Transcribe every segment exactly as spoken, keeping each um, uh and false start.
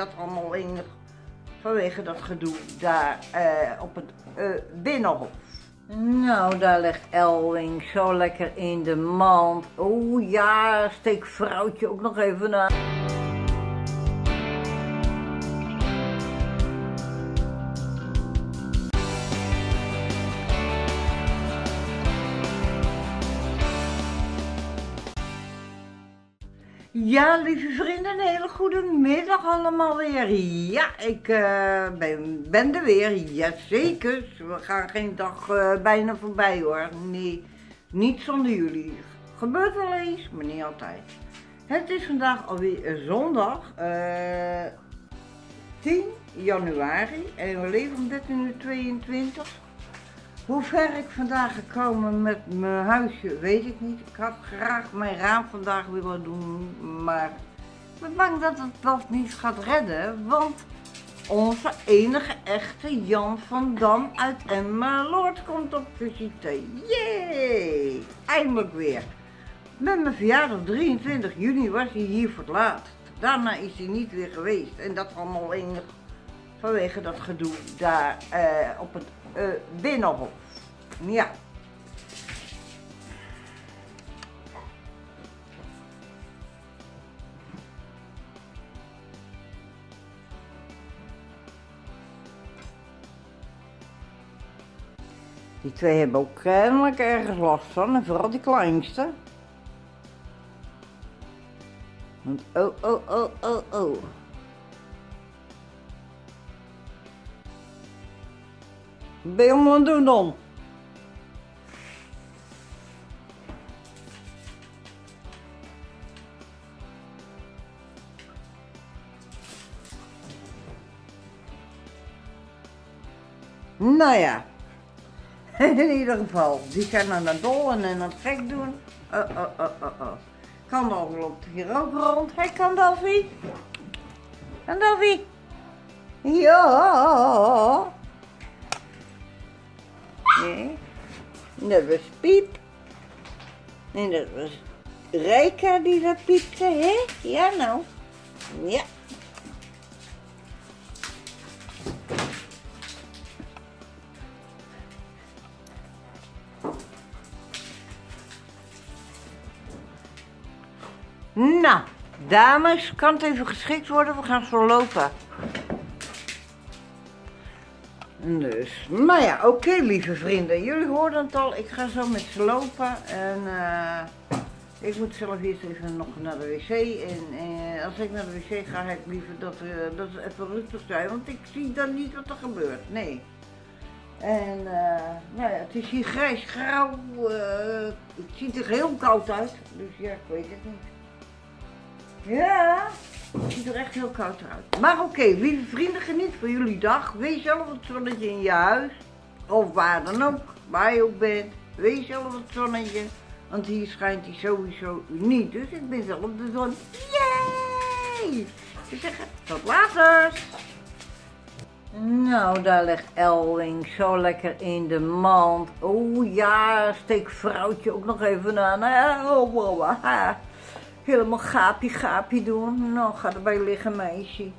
dat allemaal in, vanwege dat gedoe daar uh, op het uh, binnenhof. Nou, daar ligt Elwing zo lekker in de mand. Oeh ja, steek vrouwtje ook nog even na. Ja, lieve vrienden, een hele goede middag allemaal weer. Ja, ik uh, ben, ben er weer. Jazeker. We gaan geen dag uh, bijna voorbij hoor. Nee, niet zonder jullie. Gebeurt wel eens, maar niet altijd. Het is vandaag alweer zondag uh, tien januari en we leven om dertien uur tweeëntwintig. Hoe ver ik vandaag gekomen met mijn huisje, weet ik niet. Ik had graag mijn raam vandaag willen doen, maar ik ben bang dat het dat niet gaat redden. Want onze enige echte Jan van Dam uit Emma Lord komt op visite. Jee! Eindelijk weer. Met mijn verjaardag drieëntwintig juni was hij hier voor het laatst. Daarna is hij niet weer geweest en dat allemaal enig vanwege dat gedoe daar eh, op het Uh, binnenhof. Ja. Die twee hebben ook kennelijk ergens last van, en vooral die kleinste. Want oh, oh, oh, oh, oh. Ben je allemaal aan het doen dan? Nou ja, in ieder geval, die zijn aan het dollen en aan het gek doen. Oh, oh, oh, oh, oh. Kandalf loopt hier ook rond. Hé, hey, Kandalfie? Kandalfie? Ja. Nee, dat was Piep. Nee, dat was Rijka die dat piepte, hè? Ja, nou. Ja. Nou, dames, kan het even geschikt worden? We gaan zo lopen. Dus, maar ja, oké okay, lieve vrienden, jullie hoorden het al, ik ga zo met ze lopen en uh, ik moet zelf eerst even nog naar de wc en uh, als ik naar de wc ga, heb ik liever dat, uh, dat ze even rustig zijn, want ik zie dan niet wat er gebeurt, nee. En uh, nou ja, het is hier grijs, grauw, uh, het ziet er heel koud uit, dus ja, ik weet het niet. Ja. Het ziet er echt heel koud uit. Maar oké, okay, lieve vrienden, geniet van jullie dag. Wees zelf het zonnetje in je huis. Of waar dan ook, waar je ook bent. Wees zelf het zonnetje. Want hier schijnt hij sowieso niet. Dus ik ben zelf de zon. Yay! Ik zeg tot later. Nou, daar ligt Elwing zo lekker in de mand. Oeh ja, steek vrouwtje ook nog even aan. Oh, oh, oh. Helemaal gaapie gaapie doen. Nou, ga erbij liggen, meisje.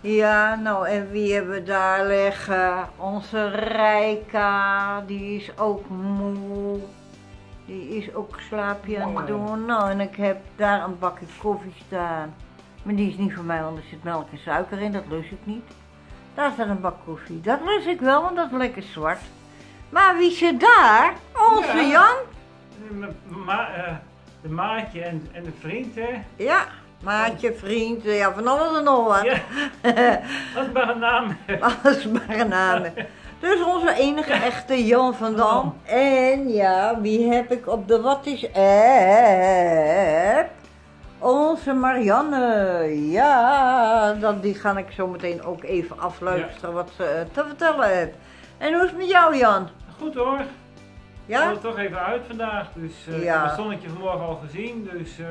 Ja, nou, en wie hebben we daar liggen? Onze Rijka. Die is ook moe. Die is ook slaapje aan het doen. Nou, en ik heb daar een bakje koffie staan. Maar die is niet voor mij, want er zit melk en suiker in. Dat lust ik niet. Daar staat een bak koffie. Dat lust ik wel, want dat is lekker zwart. Maar wie zit daar? Onze ja. Jan? Maar... Uh... De maatje en, en de vriend, hè? Ja, maatje, vriend, ja, van alles en nog wat. Ja, als maar een naam. Als maar een naam. Dus onze enige echte Jan van Dam. Oh. En ja, wie heb ik op de Wat is app? Onze Marianne. Ja, dan, die ga ik zo meteen ook even afluisteren ja. Wat ze te vertellen heeft. En hoe is het met jou, Jan? Goed hoor. Ja? Ik had het toch even uit vandaag, dus uh, ja. Ik heb het zonnetje vanmorgen al gezien, dus... Uh...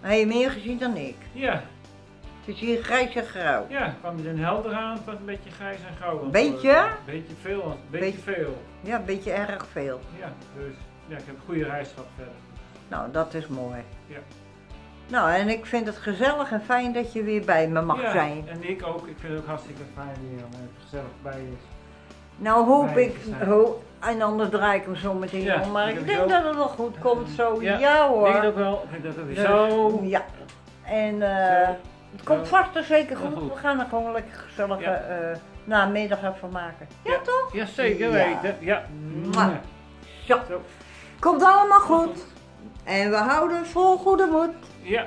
Heb je meer gezien dan ik? Ja. Het is hier grijs en grauw. Ja, het kwam een helder aan, het was een beetje grijs en grauw. Een beetje? Een beetje veel, een beetje Be veel. Ja, een beetje erg veel. Ja, dus ja, ik heb een goede reis gehad verder. Nou, dat is mooi. Ja. Nou, en ik vind het gezellig en fijn dat je weer bij me mag ja, zijn. En ik ook. Ik vind het ook hartstikke fijn weer om het gezellig bij je. Nou hoop bij ik, ho en anders draai ik hem zo meteen ja, om, maar ik denk ook. Dat het wel goed komt zo. Ja, ja hoor. Ik denk dat wel. Ik denk dat het weer dus, zo. Ja. En uh, zo. Het komt vast en zeker goed. goed. We gaan er gewoon lekker gezellig ja. uh, namiddag van maken. Ja, ja toch? Ja, zeker weten. Ja. Ja. Ja. Zo. Komt allemaal goed. goed. En we houden vol goede moed. Ja.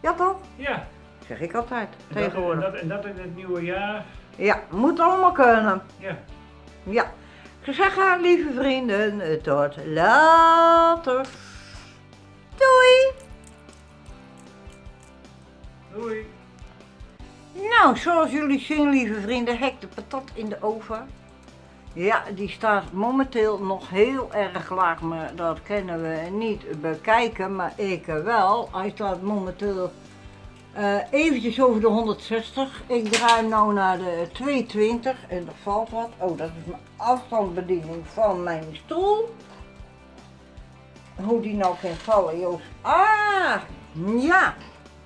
Ja toch? Ja. Dat zeg ik altijd tegenwoordig. En dat, en dat in het nieuwe jaar. Ja, moet allemaal kunnen. Ja. Ja. Ik zeg, lieve vrienden, tot later. Doei. Doei. Nou, zoals jullie zien, lieve vrienden, heb ik de patat in de oven. Ja, die staat momenteel nog heel erg laag, maar dat kunnen we niet bekijken, maar ik wel. Hij staat momenteel uh, eventjes over de honderdzestig. Ik draai hem nou naar de tweehonderdtwintig en er valt wat. Oh, dat is mijn afstandsbediening van mijn stoel. Hoe die nou kan vallen, Joost. Ah, ja,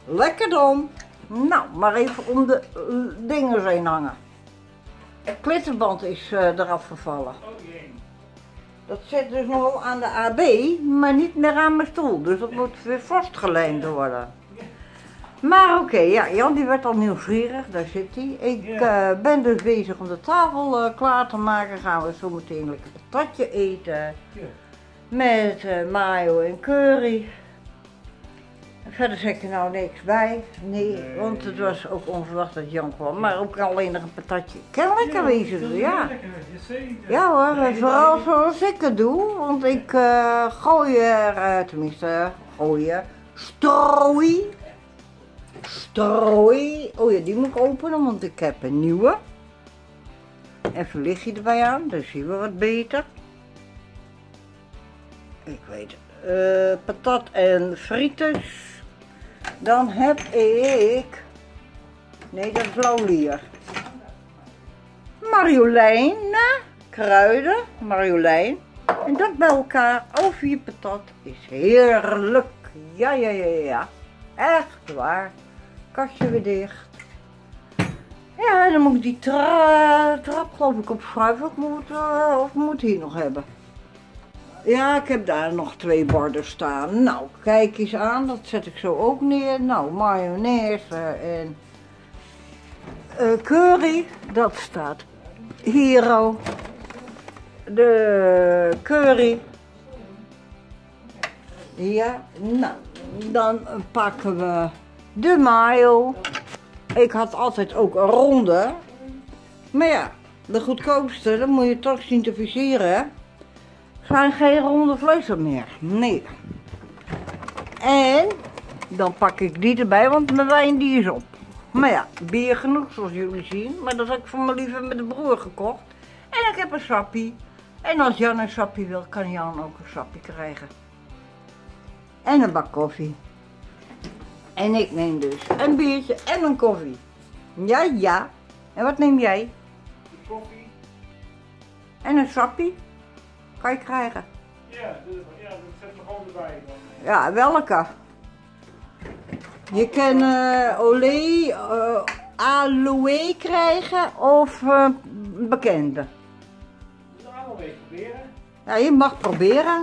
lekker dan. Nou, maar even om de uh, dingen heen hangen. Het klittenband is uh, eraf gevallen. Dat zit dus nog wel aan de A B, maar niet meer aan mijn stoel. Dus dat moet weer vastgelijmd worden. Maar oké, okay, ja, Jan die werd al nieuwsgierig, daar zit hij. Ik uh, ben dus bezig om de tafel uh, klaar te maken. Gaan we zo meteen een patatje eten. Met uh, mayo en curry. Verder zeg ik nou niks bij, nee, nee, want het was ook onverwacht dat Jan kwam, maar ook alleen nog een patatje. Kan lekker wezen, ja. Ja hoor, en vooral zoals ik het doe, want ik uh, gooi er, uh, tenminste, uh, gooi er, strooi, strooi, oh ja, die moet ik openen, want ik heb een nieuwe. Even lichtje erbij aan, dan zien we wat beter. Ik weet het. Uh, patat en frieten. Dan heb ik, nee dat is blauwlier, marjolein, kruiden, marjolein en dat bij elkaar over je patat is heerlijk, ja ja ja ja, echt waar, kastje weer dicht. Ja en dan moet ik die tra trap geloof ik opschuiven, ik moet, uh, of moet hier nog hebben. Ja, ik heb daar nog twee borden staan. Nou, kijk eens aan, dat zet ik zo ook neer. Nou, mayonaise en uh, curry, dat staat hier al. De curry. Ja, nou, dan pakken we de mayo. Ik had altijd ook een ronde. Maar ja, de goedkoopste, dat moet je toch zien te viseren, hè. Er zijn geen ronde vleugels meer, nee. En dan pak ik die erbij, want mijn wijn die is op. Maar ja, bier genoeg zoals jullie zien. Maar dat heb ik voor mijn lieve met de broer gekocht. En ik heb een sappie. En als Jan een sappie wil, kan Jan ook een sappie krijgen. En een bak koffie. En ik neem dus een biertje en een koffie. Ja, ja. En wat neem jij? Een koffie. En een sappie. Kan je krijgen? Ja, ja dat zet er gewoon erbij. Ja, welke? Je kan uh, olé, uh, aloe krijgen of uh, bekende. Je moet aloe proberen. Ja, je mag proberen. Ja,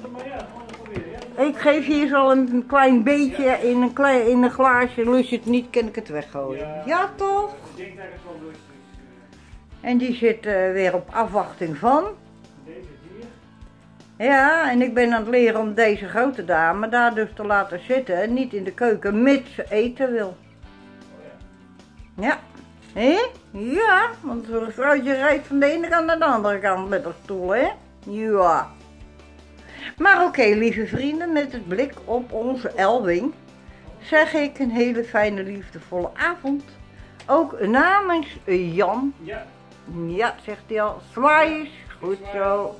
dat maar ja, gewoon proberen. Ja. Ik geef hier zo een klein beetje ja. in, een klein, in een glaasje. Lust je het niet, kan ik het weggooien. Ja, ja toch? Ik denk dat het wel lust is. En die zit uh, weer op afwachting van. Ja, en ik ben aan het leren om deze grote dame daar dus te laten zitten en niet in de keuken, mits ze eten wil. Oh ja. Ja. Hé? Ja, want zo'n vrouwtje rijdt van de ene kant naar de andere kant met haar stoel, hè? Ja. Maar oké, okay, lieve vrienden, met het blik op onze Elwing zeg ik een hele fijne, liefdevolle avond. Ook namens Jan. Ja. Ja, zegt hij al. Zwaai, goed zo.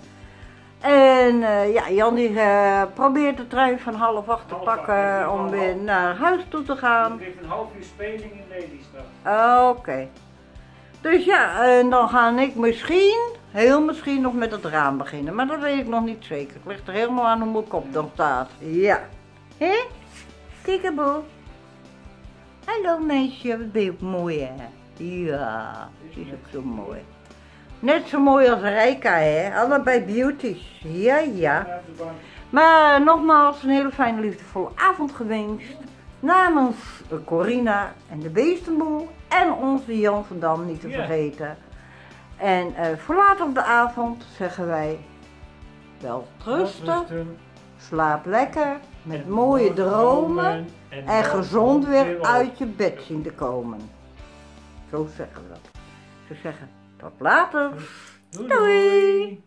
En uh, ja, Jan die uh, probeert de trein van half acht te half pakken acht, om weer half. naar huis toe te gaan. Ik geef een half uur speling in Lelystad. Oké. Okay. Dus ja, en dan ga ik misschien, heel misschien nog met het raam beginnen. Maar dat weet ik nog niet zeker. Het ligt er helemaal aan hoe mijn kop dan staat. Ja. Hé? Kiekeboe. Hallo meisje, wat ben je ook mooi hè? Ja, ze is ook zo mooi. Net zo mooi als Rijka hè, allebei beauties. Ja, ja. Maar nogmaals, een hele fijne liefdevolle avond gewenst. Namens Corina en de Beestenboel en onze Jan van Dam niet te vergeten. En uh, voor later op de avond zeggen wij wel rusten, slaap lekker met mooie dromen en gezond weer uit je bed zien te komen. Zo zeggen we dat. Ze zeggen tot later. Doei!